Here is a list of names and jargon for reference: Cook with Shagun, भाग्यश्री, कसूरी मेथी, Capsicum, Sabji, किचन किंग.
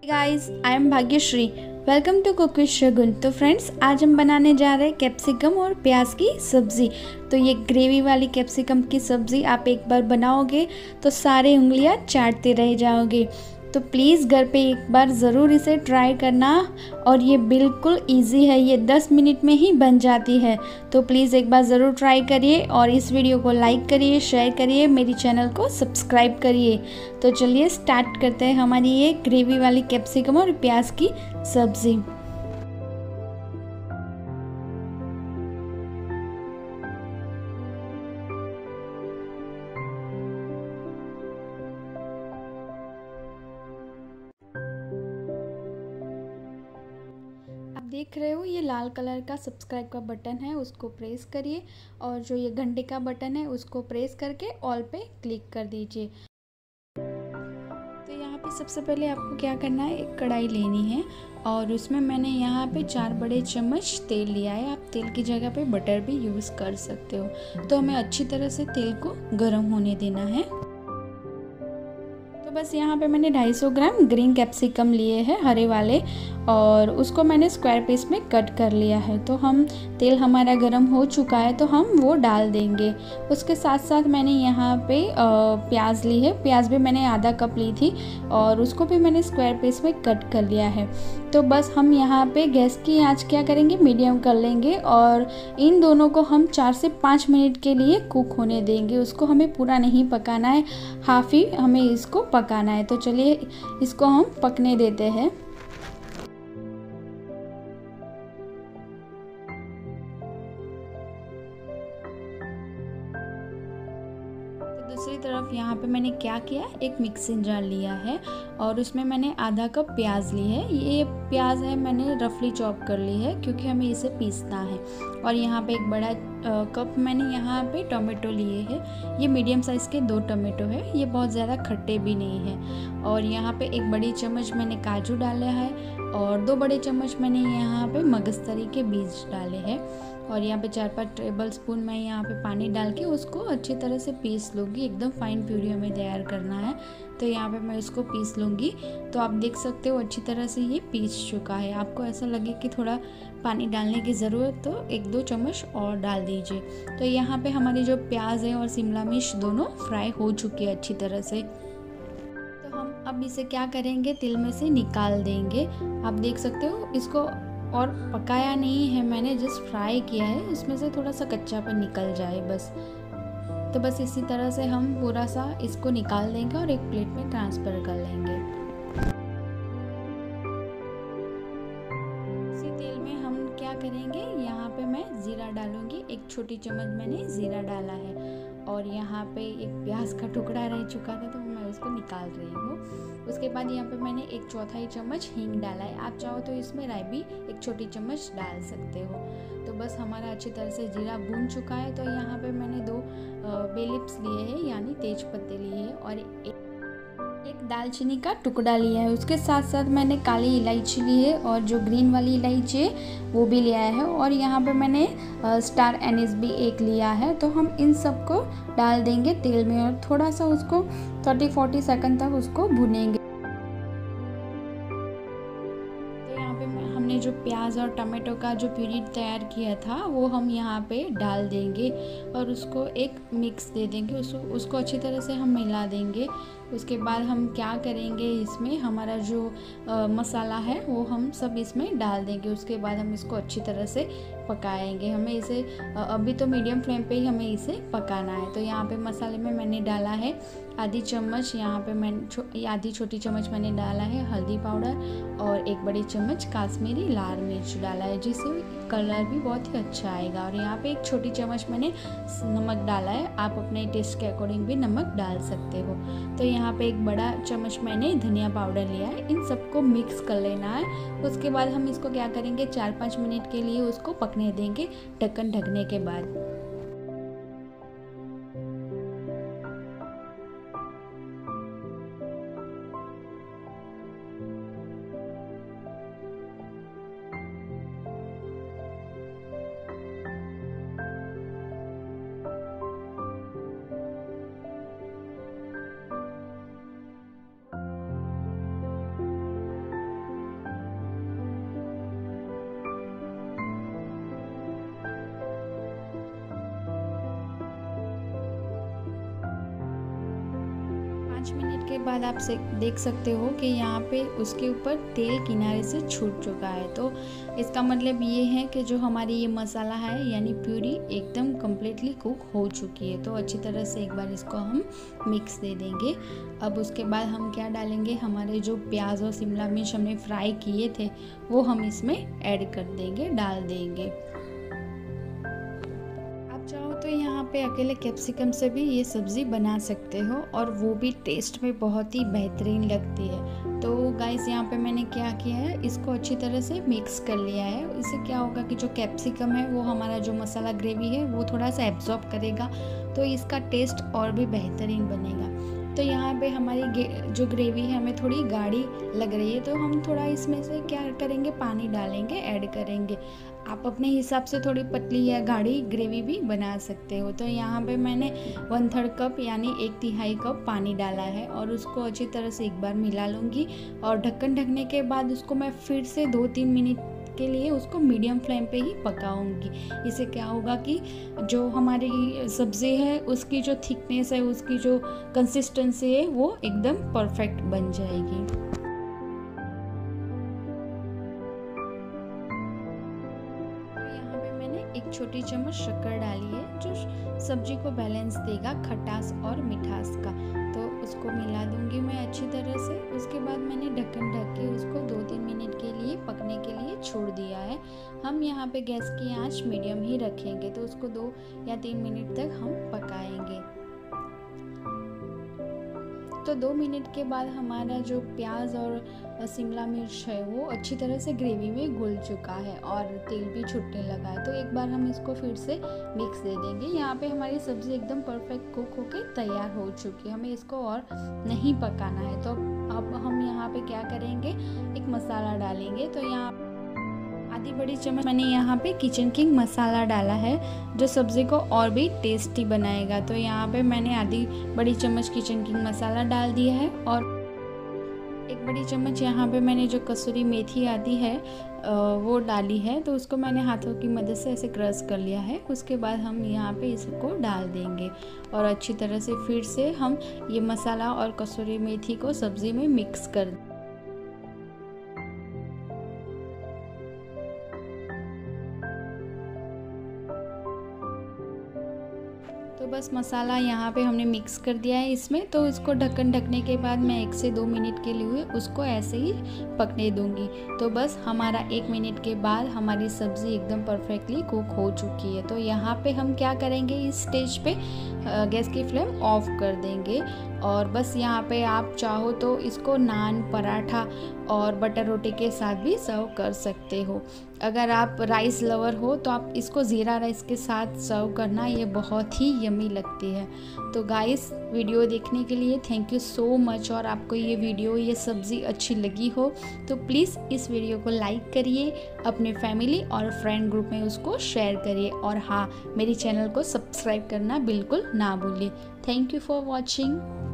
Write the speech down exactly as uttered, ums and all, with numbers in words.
Hey guys, I am भाग्यश्री, welcome to cook with Shagun. तो friends, आज हम बनाने जा रहे हैं कैप्सिकम और प्याज की सब्ज़ी। तो ये ग्रेवी वाली कैप्सिकम की सब्ज़ी आप एक बार बनाओगे तो सारे उंगलियां चाटते रह जाओगे। तो प्लीज़ घर पे एक बार ज़रूर इसे ट्राई करना, और ये बिल्कुल इजी है, ये दस मिनट में ही बन जाती है। तो प्लीज़ एक बार ज़रूर ट्राई करिए, और इस वीडियो को लाइक करिए, शेयर करिए, मेरी चैनल को सब्सक्राइब करिए। तो चलिए स्टार्ट करते हैं हमारी ये ग्रेवी वाली कैप्सिकम और प्याज की सब्ज़ी। देख रहे हो ये लाल कलर का सब्सक्राइब का बटन है, उसको प्रेस करिए, और जो ये घंटे का बटन है उसको प्रेस करके ऑल पे क्लिक कर दीजिए। तो यहाँ पे सबसे पहले आपको क्या करना है, एक कढ़ाई लेनी है, और उसमें मैंने यहाँ पे चार बड़े चम्मच तेल लिया है। आप तेल की जगह पे बटर भी यूज़ कर सकते हो। तो हमें अच्छी तरह से तेल को गर्म होने देना है। तो बस यहाँ पे मैंने दो सौ पचास ग्राम ग्रीन कैप्सिकम लिए हैं, हरे वाले, और उसको मैंने स्क्वायर पीस में कट कर लिया है। तो हम तेल हमारा गरम हो चुका है तो हम वो डाल देंगे। उसके साथ साथ मैंने यहाँ पे प्याज ली है, प्याज भी मैंने आधा कप ली थी, और उसको भी मैंने स्क्वायर पीस में कट कर लिया है। तो बस हम यहाँ पे गैस की आंच क्या करेंगे, मीडियम कर लेंगे, और इन दोनों को हम चार से पाँच मिनट के लिए कुक होने देंगे। उसको हमें पूरा नहीं पकाना है, हाफ ही हमें इसको पकाना है। तो चलिए इसको हम पकने देते हैं। दूसरी तरफ यहाँ पे मैंने क्या किया, एक मिक्सिंग जार लिया है, और उसमें मैंने आधा कप प्याज ली है। ये प्याज है मैंने रफली चॉप कर ली है, क्योंकि हमें इसे पीसना है। और यहाँ पे एक बड़ा आ, कप मैंने यहाँ पे टोमेटो लिए हैं। ये मीडियम साइज़ के दो टोमेटो है, ये बहुत ज़्यादा खट्टे भी नहीं है। और यहाँ पे एक बड़ी चम्मच मैंने काजू डाला है, और दो बड़े चम्मच मैंने यहाँ पे मगजतरी के बीज डाले हैं। और यहाँ पे चार पाँच टेबल स्पून मैं यहाँ पे पानी डाल के उसको अच्छी तरह से पीस लूँगी। एकदम फाइन प्यूरी हमें तैयार करना है, तो यहाँ पे मैं इसको पीस लूँगी। तो आप देख सकते हो अच्छी तरह से ये पीस चुका है। आपको ऐसा लगे कि थोड़ा पानी डालने की ज़रूरत, तो एक दो चम्मच और डाल दीजिए। तो यहाँ पे हमारी जो प्याज है और शिमला मिर्च दोनों फ्राई हो चुकी है अच्छी तरह से। तो हम अब इसे क्या करेंगे, तेल में से निकाल देंगे। आप देख सकते हो इसको और पकाया नहीं है मैंने, जस्ट फ्राई किया है, उसमें से थोड़ा सा कच्चापन निकल जाए बस। तो बस इसी तरह से हम पूरा सा इसको निकाल देंगे और एक प्लेट में ट्रांसफ़र कर लेंगे। इसी तेल में हम क्या करेंगे, यहाँ पे मैं ज़ीरा डालूँगी। एक छोटी चम्मच मैंने ज़ीरा डाला है, और यहाँ पे एक प्याज का टुकड़ा रह चुका था तो मैं उसको निकाल रही हूँ। उसके बाद यहाँ पे मैंने एक चौथाई चम्मच हींग डाला है। आप चाहो तो इसमें राई भी एक छोटी चम्मच डाल सकते हो। तो बस हमारा अच्छी तरह से जीरा भून चुका है। तो यहाँ पे मैंने दो बे लीव्स लिए हैं, यानी तेज पत्ते लिए हैं, और एक एक दालचीनी का टुकड़ा लिया है। उसके साथ साथ मैंने काली इलायची ली है, और जो ग्रीन वाली इलायची है वो भी लिया है, और यहाँ पे मैंने स्टार एनिस भी एक लिया है। तो हम इन सबको डाल देंगे तेल में, और थोड़ा सा उसको तीस चालीस सेकंड तक उसको भुनेंगे। जो प्याज और टमाटो का जो प्यूरी तैयार किया था वो हम यहाँ पे डाल देंगे, और उसको एक मिक्स दे देंगे, उसको उसको अच्छी तरह से हम मिला देंगे। उसके बाद हम क्या करेंगे, इसमें हमारा जो आ, मसाला है वो हम सब इसमें डाल देंगे। उसके बाद हम इसको अच्छी तरह से पकाएंगे। हमें इसे आ, अभी तो मीडियम फ्लेम पे ही हमें इसे पकाना है। तो यहाँ पे मसाले में मैंने डाला है आधी चम्मच, यहाँ पे मैं छो, आधी छोटी चम्मच मैंने डाला है हल्दी पाउडर, और एक बड़ी चम्मच काश्मीरी लाल मिर्च डाला है, जिससे कलर भी बहुत ही अच्छा आएगा। और यहाँ पे एक छोटी चम्मच मैंने नमक डाला है, आप अपने टेस्ट के अकॉर्डिंग भी नमक डाल सकते हो। तो यहाँ पे एक बड़ा चम्मच मैंने धनिया पाउडर लिया है। इन सबको मिक्स कर लेना है। उसके बाद हम इसको क्या करेंगे, चार पाँच मिनट के लिए उसको पकने देंगे ढक्कन ढकने के बाद। बाद आप देख सकते हो कि यहाँ पे उसके ऊपर तेल किनारे से छूट चुका है। तो इसका मतलब ये है कि जो हमारी ये मसाला है यानी प्यूरी एकदम कम्प्लीटली कुक हो चुकी है। तो अच्छी तरह से एक बार इसको हम मिक्स दे देंगे। अब उसके बाद हम क्या डालेंगे, हमारे जो प्याज और शिमला मिर्च हमने फ्राई किए थे वो हम इसमें ऐड कर देंगे, डाल देंगे। यहाँ पे अकेले कैप्सिकम से भी ये सब्ज़ी बना सकते हो और वो भी टेस्ट में बहुत ही बेहतरीन लगती है। तो गाइस यहाँ पे मैंने क्या किया है, इसको अच्छी तरह से मिक्स कर लिया है। इससे क्या होगा कि जो कैप्सिकम है वो हमारा जो मसाला ग्रेवी है वो थोड़ा सा एब्जॉर्ब करेगा, तो इसका टेस्ट और भी बेहतरीन बनेगा। तो यहाँ पे हमारी जो ग्रेवी है हमें थोड़ी गाढ़ी लग रही है, तो हम थोड़ा इसमें से क्या करेंगे, पानी डालेंगे, ऐड करेंगे। आप अपने हिसाब से थोड़ी पतली या गाढ़ी ग्रेवी भी बना सकते हो। तो यहाँ पे मैंने वन थर्ड कप यानी एक तिहाई कप पानी डाला है और उसको अच्छी तरह से एक बार मिला लूँगी। और ढक्कन ढकने के बाद उसको मैं फिर से दो तीन मिनट के लिए उसको मीडियम फ्लेम पे ही पकाऊंगी। इससे क्या होगा कि जो हमारी सब्ज़ी है उसकी जो थिकनेस है, उसकी जो कंसिस्टेंसी है वो एकदम परफेक्ट बन जाएगी। एक छोटी चम्मच शक्कर डाली है जो सब्जी को बैलेंस देगा खटास और मिठास का, तो उसको मिला दूंगी मैं अच्छी तरह से। उसके बाद मैंने ढक्कन ढक के उसको दो तीन मिनट के लिए पकने के लिए छोड़ दिया है। हम यहाँ पे गैस की आंच मीडियम ही रखेंगे, तो उसको दो या तीन मिनट तक हम पकाएंगे। तो दो मिनट के बाद हमारा जो प्याज और शिमला मिर्च है वो अच्छी तरह से ग्रेवी में घुल चुका है और तेल भी छूटने लगा है। तो एक बार हम इसको फिर से मिक्स दे देंगे। यहाँ पे हमारी सब्ज़ी एकदम परफेक्ट कुक होके तैयार हो चुकी है, हमें इसको और नहीं पकाना है। तो अब हम यहाँ पे क्या करेंगे, एक मसाला डालेंगे। तो यहाँ आधी बड़ी चम्मच मैंने यहाँ पे किचन किंग मसाला डाला है जो सब्ज़ी को और भी टेस्टी बनाएगा। तो यहाँ पे मैंने आधी बड़ी चम्मच किचन किंग मसाला डाल दिया है और एक बड़ी चम्मच यहाँ पे मैंने जो कसूरी मेथी आदि है वो डाली है। तो उसको मैंने हाथों की मदद से ऐसे क्रश कर लिया है। उसके बाद हम यहाँ पे इसको डाल देंगे और अच्छी तरह से फिर से हम ये मसाला और कसूरी मेथी को सब्ज़ी में मिक्स कर दें। तो बस मसाला यहाँ पे हमने मिक्स कर दिया है इसमें। तो इसको ढक्कन ढकने के बाद मैं एक से दो मिनट के लिए उसको ऐसे ही पकने दूंगी। तो बस हमारा एक मिनट के बाद हमारी सब्ज़ी एकदम परफेक्टली कुक हो चुकी है। तो यहाँ पे हम क्या करेंगे, इस स्टेज पे गैस की फ्लेम ऑफ कर देंगे। और बस यहाँ पे आप चाहो तो इसको नान, पराठा और बटर रोटी के साथ भी सर्व कर सकते हो। अगर आप राइस लवर हो तो आप इसको ज़ीरा राइस के साथ सर्व करना, ये बहुत ही यमी लगती है। तो गाइस, वीडियो देखने के लिए थैंक यू सो मच। और आपको ये वीडियो, ये सब्ज़ी अच्छी लगी हो तो प्लीज़ इस वीडियो को लाइक करिए, अपने फैमिली और फ्रेंड ग्रुप में उसको शेयर करिए। और हाँ, मेरे चैनल को सब्सक्राइब करना बिल्कुल ना भूलिए। Thank you for watching.